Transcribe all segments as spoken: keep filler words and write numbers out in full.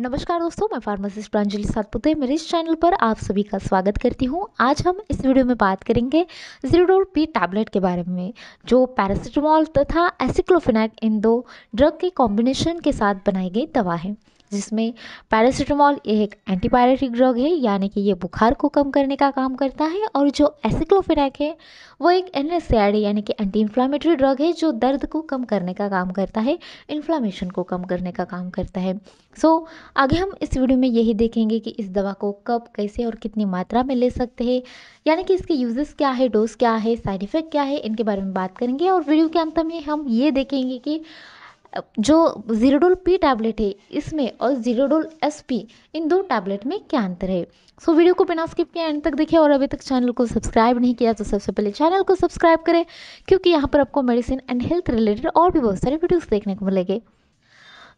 नमस्कार दोस्तों, मैं फार्मासिस्ट प्रांजलि सतपुते मेरे इस चैनल पर आप सभी का स्वागत करती हूं। आज हम इस वीडियो में बात करेंगे ज़ीरोडोल पी टैबलेट के बारे में, जो पैरासीटामॉल तथा एसिक्लोफेनाक इन दो ड्रग के कॉम्बिनेशन के साथ बनाई गई दवा है, जिसमें पैरासीटामॉल एक एंटीबायोटिक ड्रग है, यानी कि ये बुखार को कम करने का काम करता है, और जो एसिक्लोफेनाक है वो एक N S A I D यानी कि एंटी इन्फ्लामेटरी ड्रग है, जो दर्द को कम करने का काम करता है, इन्फ्लामेशन को कम करने का काम करता है। सो so, आगे हम इस वीडियो में यही देखेंगे कि इस दवा को कब, कैसे और कितनी मात्रा में ले सकते हैं, यानी कि इसके यूजेस क्या है, डोज क्या है, साइड इफ़ेक्ट क्या है, इनके बारे में बात करेंगे। और वीडियो के अंत में हम ये देखेंगे कि जो ज़ीरोडोल पी टैबलेट है इसमें और ज़ीरोडोल एस पी इन दो टैबलेट में क्या अंतर है। सो so, वीडियो को बिना स्किप किए एंड तक देखिए, और अभी तक चैनल को सब्सक्राइब नहीं किया तो सबसे पहले चैनल को सब्सक्राइब करें, क्योंकि यहाँ पर आपको मेडिसिन एंड हेल्थ रिलेटेड और भी बहुत सारे वीडियोस देखने को मिलेंगे।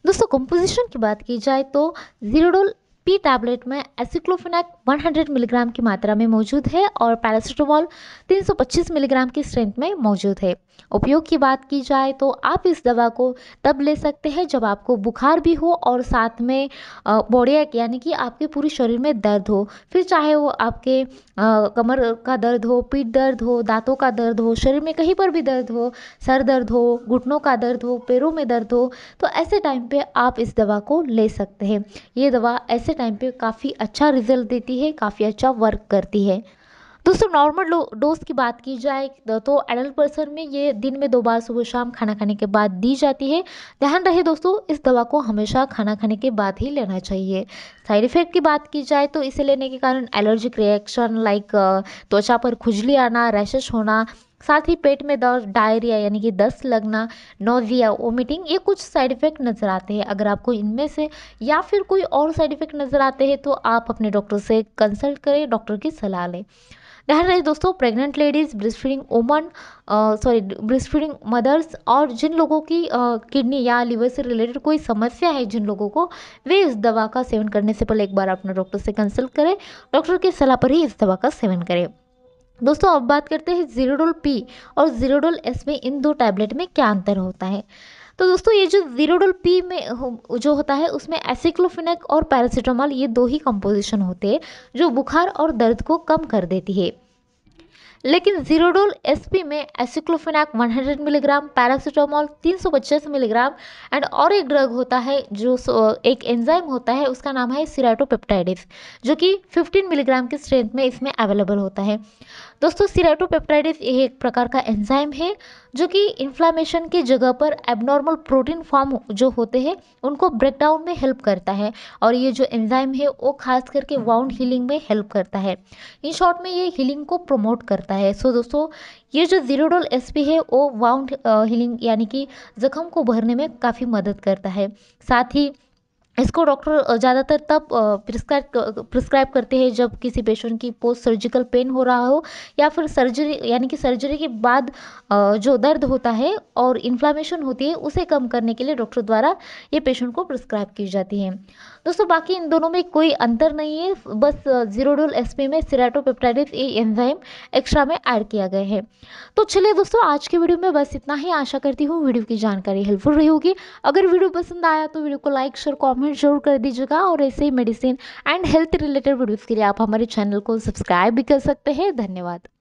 दोस्तों, कंपोजिशन की बात की जाए तो ज़ीरोडोल पी टैबलेट में एसिक्लोफेनाक एक सौ मिलीग्राम की मात्रा में मौजूद है और पैरासीटामॉल तीन सौ पच्चीस मिलीग्राम की स्ट्रेंथ में मौजूद है। उपयोग की बात की जाए तो आप इस दवा को तब ले सकते हैं जब आपको बुखार भी हो और साथ में बॉडी एक यानी कि आपके पूरे शरीर में दर्द हो, फिर चाहे वो आपके कमर का दर्द हो, पीठ दर्द हो, दांतों का दर्द हो, शरीर में कहीं पर भी दर्द हो, सर दर्द हो, घुटनों का दर्द हो, पैरों में दर्द हो, तो ऐसे टाइम पर आप इस दवा को ले सकते हैं। ये दवा ऐसे टाइम पे काफ़ी अच्छा रिजल्ट देती है, काफ़ी अच्छा वर्क करती है। दोस्तों, नॉर्मल डोज की बात की जाए तो एडल्ट पर्सन में ये दिन में दो बार सुबह शाम खाना खाने के बाद दी जाती है। ध्यान रहे दोस्तों, इस दवा को हमेशा खाना खाने के बाद ही लेना चाहिए। साइड इफ़ेक्ट की बात की जाए तो इसे लेने के कारण एलर्जिक रिएक्शन लाइक त्वचा पर खुजली आना, रैशेस होना, साथ ही पेट में दर्द, डायरिया यानी कि दस्त लगना, नोजिया, वोमिटिंग, ये कुछ साइड इफ़ेक्ट नज़र आते हैं। अगर आपको इनमें से या फिर कोई और साइड इफ़ेक्ट नज़र आते हैं तो आप अपने डॉक्टर से कंसल्ट करें, डॉक्टर की सलाह लें। ध्यान रहे दोस्तों, pregnant ladies, breast feeding women, sorry breast feeding mothers और जिन लोगों की किडनी या लीवर से रिलेटेड कोई समस्या है जिन लोगों को, वे इस दवा का सेवन करने से पहले एक बार अपने डॉक्टर से कंसल्ट करें, डॉक्टर की सलाह पर ही इस दवा का सेवन करें। दोस्तों, अब बात करते हैं ज़ीरोडोल पी और ज़ीरोडोल एसपी इन दो टैबलेट में क्या अंतर होता है। तो दोस्तों, ये जो ज़ीरोडोल पी में हो, जो होता है उसमें एसिक्लोफेनाक और पैरासीटामॉल ये दो ही कंपोजिशन होते हैं, जो बुखार और दर्द को कम कर देती है। लेकिन ज़ीरोडोल एसपी में एसिक्लोफेनाक एक सौ मिलीग्राम, पैरासीटामॉल तीन सौ पचास मिलीग्राम एंड और एक ड्रग होता है जो एक एंजाइम होता है, उसका नाम है सेराशियोपेप्टिडेस, जो कि पंद्रह मिलीग्राम की स्ट्रेंथ में इसमें अवेलेबल होता है। दोस्तों, सेराशियोपेप्टिडेस ये एक प्रकार का एंजाइम है जो कि इन्फ्लामेशन की जगह पर एबनॉर्मल प्रोटीन फॉर्म जो होते हैं उनको ब्रेकडाउन में हेल्प करता है, और ये जो एंजाइम है वो खास करके वाउंड हीलिंग में हेल्प करता है। इन शॉर्ट में ये हीलिंग को प्रमोट करता है है। सो दोस्तों, ये जो ज़ीरोडोल एसपी है वो वाउंड हीलिंग यानी कि जख्म को भरने में काफ़ी मदद करता है। साथ ही इसको डॉक्टर ज़्यादातर तब प्रिस्क्राइब प्रिस्क्राइब करते हैं जब किसी पेशेंट की पोस्ट सर्जिकल पेन हो रहा हो, या फिर सर्जरी यानी कि सर्जरी के बाद जो दर्द होता है और इन्फ्लामेशन होती है उसे कम करने के लिए डॉक्टर द्वारा ये पेशेंट को प्रिस्क्राइब की जाती है। दोस्तों, बाकी इन दोनों में कोई अंतर नहीं है, बस ज़ीरोडोल एसपी में सेराशियोपेप्टिडेस ए एंजाइम एक्स्ट्रा में ऐड किया गया है। तो चलिए दोस्तों, आज के वीडियो में बस इतना ही। आशा करती हूँ वीडियो की जानकारी हेल्पफुल रही होगी। अगर वीडियो पसंद आया तो वीडियो को लाइक, शेयर, कॉमेंट जरूर कर दीजिएगा, और ऐसे ही medicine and health related videos के लिए आप हमारे चैनल को सब्सक्राइब भी कर सकते हैं। धन्यवाद।